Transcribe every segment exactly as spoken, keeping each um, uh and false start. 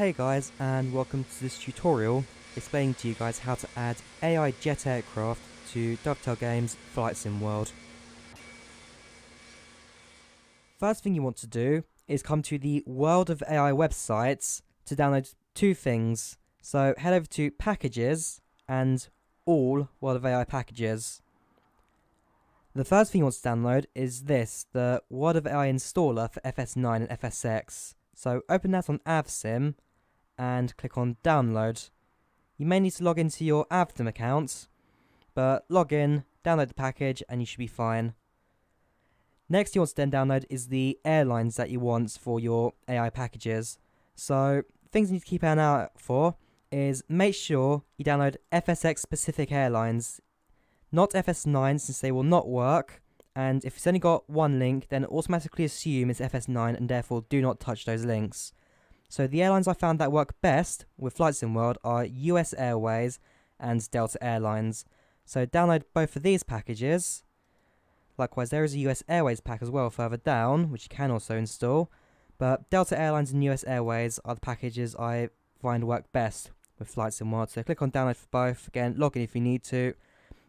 Hey guys, and welcome to this tutorial explaining to you guys how to add A I jet aircraft to Dovetail Games Flight Sim World. First thing you want to do is come to the World of A I website to download two things. So head over to Packages and All World of A I Packages. The first thing you want to download is this, the World of A I installer for F S nine and F S X. So open that on A V SIM and click on download. You may need to log into your A V SIM account, but log in, download the package and you should be fine. Next you want to then download is the airlines that you want for your A I packages. So things you need to keep an eye out for is make sure you download F S X specific airlines, not F S nine since they will not work. And if it's only got one link, then automatically assume it's F S nine and therefore do not touch those links. So the airlines I found that work best with Flight Sim World are U S Airways and Delta Airlines. So download both of these packages. Likewise, there is a U S Airways pack as well further down, which you can also install. But Delta Airlines and U S Airways are the packages I find work best with Flight Sim World. So click on download for both. Again, log in if you need to,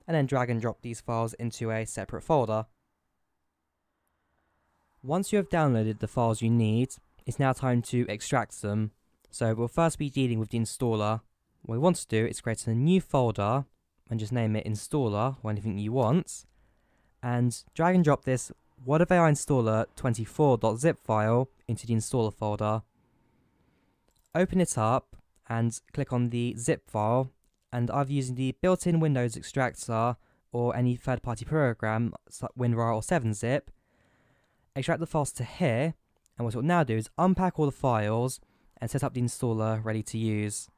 and then drag and drop these files into a separate folder. Once you have downloaded the files you need, it's now time to extract them. So we'll first be dealing with the installer. What we want to do is create a new folder and just name it installer or anything you want, and drag and drop this World of A I installer twenty-four dot zip file into the installer folder. Open it up and click on the zip file, and either using the built-in Windows extractor or any third-party program, like WinRAR or seven zip, extract the files to here, and what it will now do is unpack all the files and set up the installer ready to use.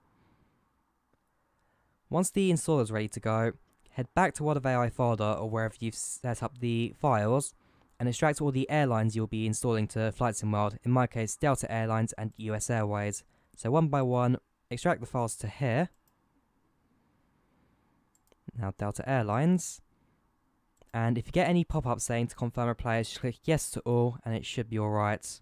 Once the installer is ready to go, head back to World of A I folder or wherever you've set up the files and extract all the airlines you'll be installing to Flight Sim World, in my case Delta Airlines and U S Airways. So one by one, extract the files to here. Now Delta Airlines, and if you get any pop-up saying to confirm a player, just click yes to all and it should be alright.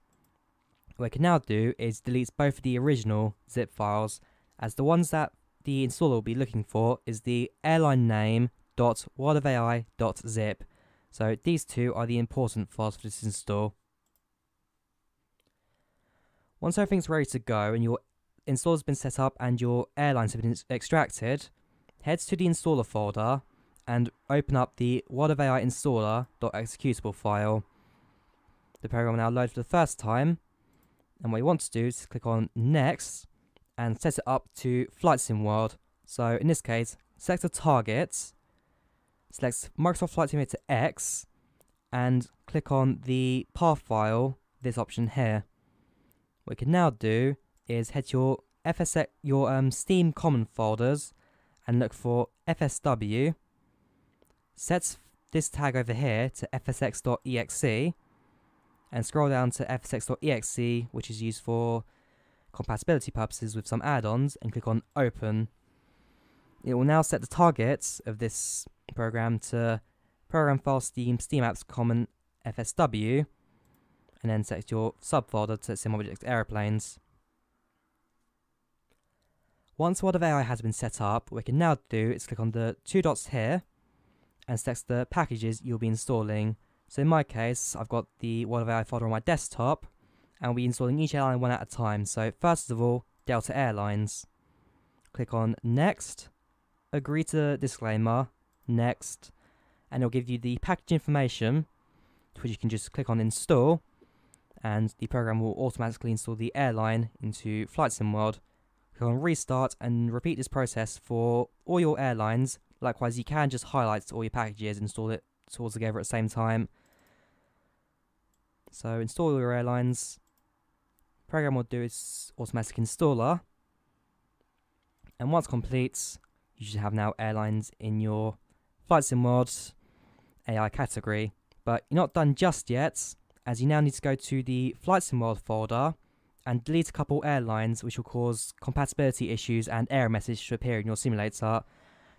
What I can now do is delete both of the original zip files, as the ones that the installer will be looking for is the airline name dot world of A I dot zip. So these two are the important files for this install. Once everything's ready to go and your installer has been set up and your airlines have been extracted, head to the installer folder and open up the World of A I installer dot executable file. The program will now load for the first time, and what you want to do is click on next and set it up to Flight Sim World. So in this case, select a target, select Microsoft Flight Simulator X, and click on the path file, this option here. What you can now do is head to your F S X, your um, Steam common folders, and look for F S W, set this tag over here to F S X dot E X E, and scroll down to F S X dot E X E, which is used for compatibility purposes with some add-ons, and click on open. It will now set the targets of this program to program file Steam, Steam apps common F S W, and then set your subfolder to SimObject Aeroplanes. Once World of A I has been set up, what we can now do is click on the two dots here and select the packages you'll be installing. So in my case, I've got the World of A I folder on my desktop, and we'll be installing each airline one at a time. So first of all, Delta Airlines. Click on next, agree to disclaimer, next, and it'll give you the package information, which you can just click on install, and the program will automatically install the airline into Flight Sim World. Click on restart and repeat this process for all your airlines. Likewise, you can just highlight all your packages and install it all together at the same time. So install your airlines. Program will do its automatic installer, and once complete, you should have now airlines in your Flight Sim World A I category. But you're not done just yet, as you now need to go to the Flight Sim World folder and delete a couple airlines which will cause compatibility issues and error messages to appear in your simulator.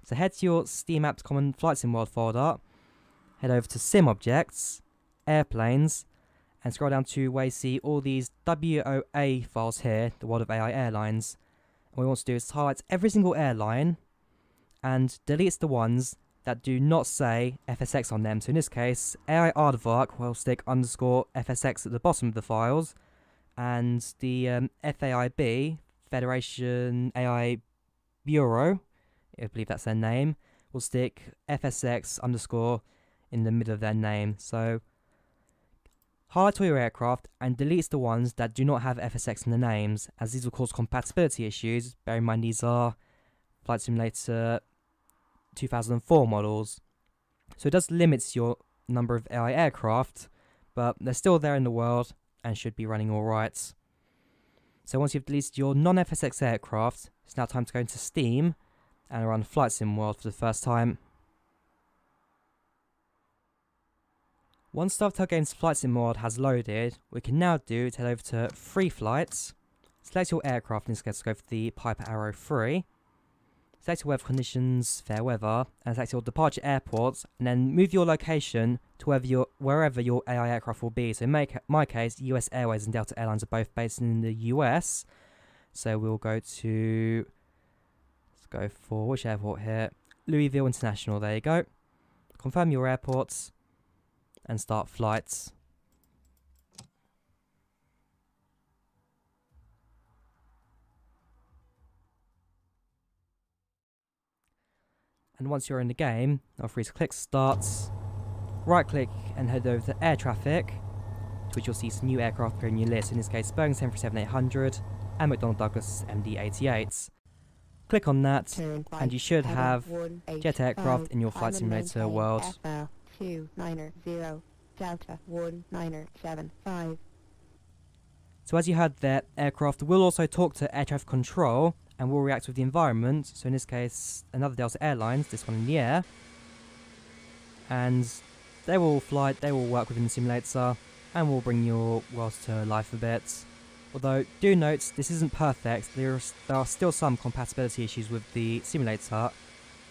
So head to your Steam apps common Flight Sim World folder, head over to SimObjects, Airplanes, and scroll down to where you see all these W O A files here, the World of A I Airlines. And what we want to do is highlight every single airline and deletes the ones that do not say F S X on them. So in this case, A I Aardvark will stick underscore F S X at the bottom of the files, and the um, F A I B, Federation A I Bureau, I believe that's their name, will stick F S X underscore in the middle of their name. So highlight all your aircraft and deletes the ones that do not have F S X in the names, as these will cause compatibility issues. Bear in mind these are Flight Simulator two thousand four models, so it does limit your number of A I aircraft, but they're still there in the world and should be running all right. So once you've deleted your non-F S X aircraft, it's now time to go into Steam and run Flight Sim World for the first time. Once Dovetail Games Flight Sim World has loaded, what we can now do is head over to Free Flights, select your aircraft, in this case go for the Piper Arrow three, select your weather conditions, fair weather, and select your departure airports, and then move your location to wherever your, wherever your A I aircraft will be. So in my, my case, U S Airways and Delta Airlines are both based in the U S. So we'll go to, let's go for, which airport here? Louisville International, there you go. Confirm your airports, and start flights. And once you're in the game, you're free to click Start, right click and head over to Air Traffic, to which you'll see some new aircraft appear in your list, in this case Boeing seven thirty-seven eight hundred and McDonnell Douglas M D eighty-eight. Click on that and you should have jet aircraft in your Flight Simulator world. So as you heard there, aircraft will also talk to air traffic control and will react with the environment, so in this case another Delta Airlines, this one in the air, and they will fly, they will work within the simulator and will bring your world to life a bit. Although do note this isn't perfect, there are, there are still some compatibility issues with the simulator, so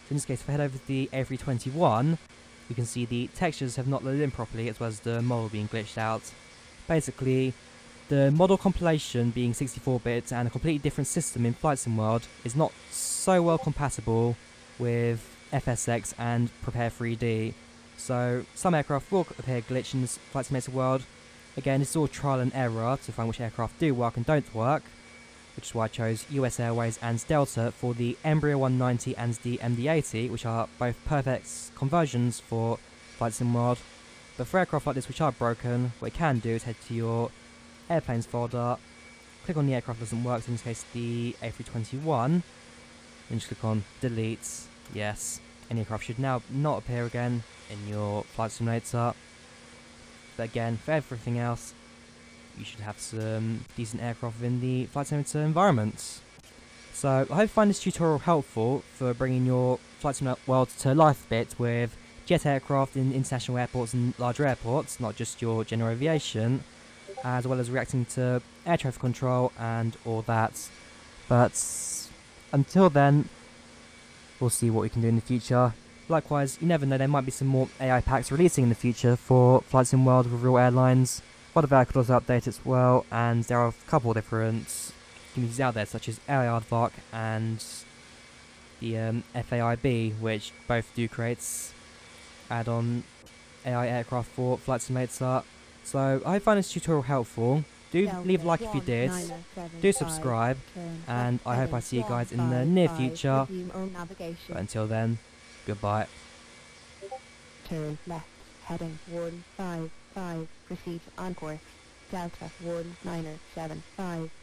in this case if I head over to the A three twenty-one you can see the textures have not loaded in properly as well as the model being glitched out. Basically, the model compilation being sixty-four bit and a completely different system in Flight Sim World is not so well compatible with F S X and Prepare three D. So some aircraft will appear glitched in this Flight Simulator World. Again, this is all trial and error to find which aircraft do work and don't work, which is why I chose U S Airways and Delta for the Embraer one ninety and the M D eighty, which are both perfect conversions for Flight Sim World. But for aircraft like this which are broken, what you can do is head to your Airplanes folder, click on the aircraft that doesn't work, so in this case the A three twenty-one, and just click on delete, yes, and the aircraft should now not appear again in your Flight Simulator. But again, for everything else, you should have some decent aircraft within the Flight Simulator environments. So I hope you find this tutorial helpful for bringing your Flight Simulator world to life a bit with jet aircraft in international airports and larger airports, not just your general aviation, as well as reacting to air traffic control and all that. But until then, we'll see what we can do in the future. Likewise, you never know, there might be some more A I packs releasing in the future for Flight Sim World with real airlines. World of A I could also update as well, and there are a couple of different communities out there, such as A I Aardvark and the um, F A I B, which both do create add-on A I aircraft for Flight Simulator. So I hope you found this tutorial helpful. Do leave a like if you did, do subscribe, and I hope I see you guys in the near future. But until then, goodbye. Turn left, heading one five five, proceed on course Delta one niner seven five.